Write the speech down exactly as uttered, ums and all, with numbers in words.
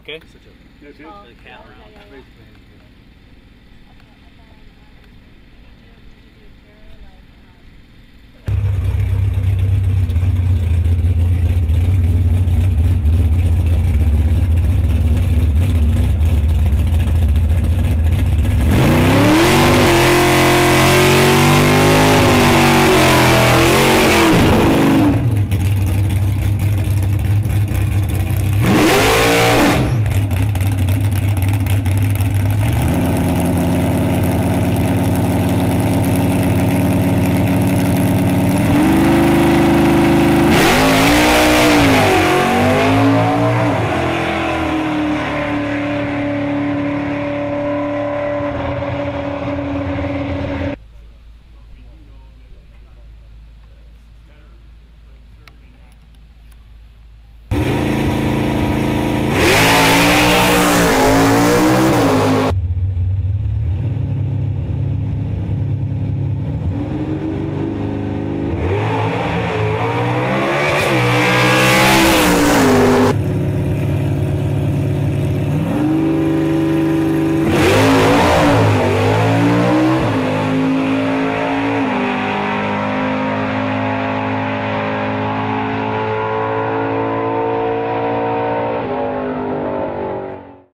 Okay. Such a, yeah, dude. Oh, the camera. Yeah, yeah, yeah.